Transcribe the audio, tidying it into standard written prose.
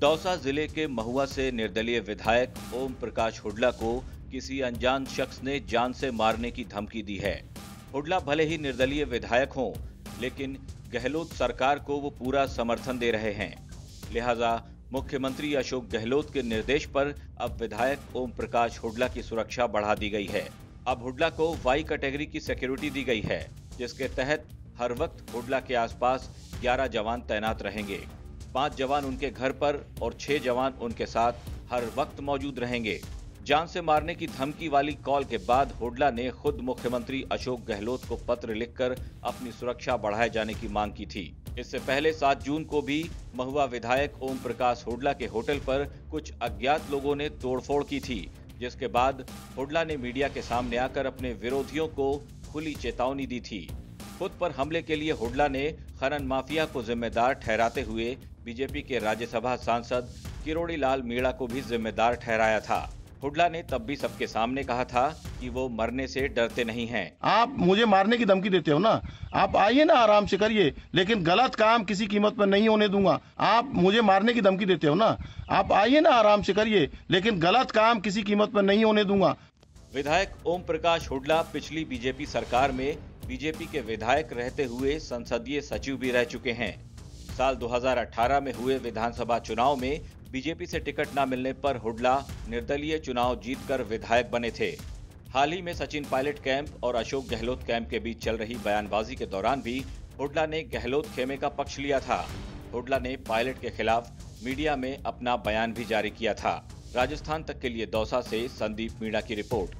दौसा जिले के महुआ से निर्दलीय विधायक ओम प्रकाश हुडला को किसी अनजान शख्स ने जान से मारने की धमकी दी है। हुडला भले ही निर्दलीय विधायक हों, लेकिन गहलोत सरकार को वो पूरा समर्थन दे रहे हैं। लिहाजा मुख्यमंत्री अशोक गहलोत के निर्देश पर अब विधायक ओम प्रकाश हुडला की सुरक्षा बढ़ा दी गई है। अब हुडला को वाई कैटेगरी की सिक्योरिटी दी गई है, जिसके तहत हर वक्त हुडला के आसपास 11 जवान तैनात रहेंगे। 5 जवान उनके घर पर और 6 जवान उनके साथ हर वक्त मौजूद रहेंगे। जान से मारने की धमकी वाली कॉल के बाद हुडला ने खुद मुख्यमंत्री अशोक गहलोत को पत्र लिखकर अपनी सुरक्षा बढ़ाए जाने की मांग की थी। इससे पहले 7 जून को भी महुआ विधायक ओम प्रकाश हुडला के होटल पर कुछ अज्ञात लोगों ने तोड़फोड़ की थी, जिसके बाद हुडला ने मीडिया के सामने आकर अपने विरोधियों को खुली चेतावनी दी थी। खुद पर हमले के लिए हुडला ने खरन माफिया को जिम्मेदार ठहराते हुए बीजेपी के राज्यसभा सांसद किरोड़ी लाल मीणा को भी जिम्मेदार ठहराया था। हुडला ने तब भी सबके सामने कहा था कि वो मरने से डरते नहीं हैं। आप मुझे मारने की धमकी देते हो ना, आप आइए ना, आराम से करिए, लेकिन गलत काम किसी कीमत पर नहीं होने दूंगा। आप मुझे मारने की धमकी देते हो ना, आप आइए ना, आराम से करिए, लेकिन गलत काम किसी कीमत पर नहीं होने दूंगा। विधायक ओम प्रकाश हुडला पिछली बीजेपी सरकार में बीजेपी के विधायक रहते हुए संसदीय सचिव भी रह चुके हैं। साल 2018 में हुए विधानसभा चुनाव में बीजेपी से टिकट न मिलने पर हुडला निर्दलीय चुनाव जीतकर विधायक बने थे। हाल ही में सचिन पायलट कैंप और अशोक गहलोत कैंप के बीच चल रही बयानबाजी के दौरान भी हुडला ने गहलोत खेमे का पक्ष लिया था। हुडला ने पायलट के खिलाफ मीडिया में अपना बयान भी जारी किया था। राजस्थान तक के लिए दौसा से संदीप मीणा की रिपोर्ट।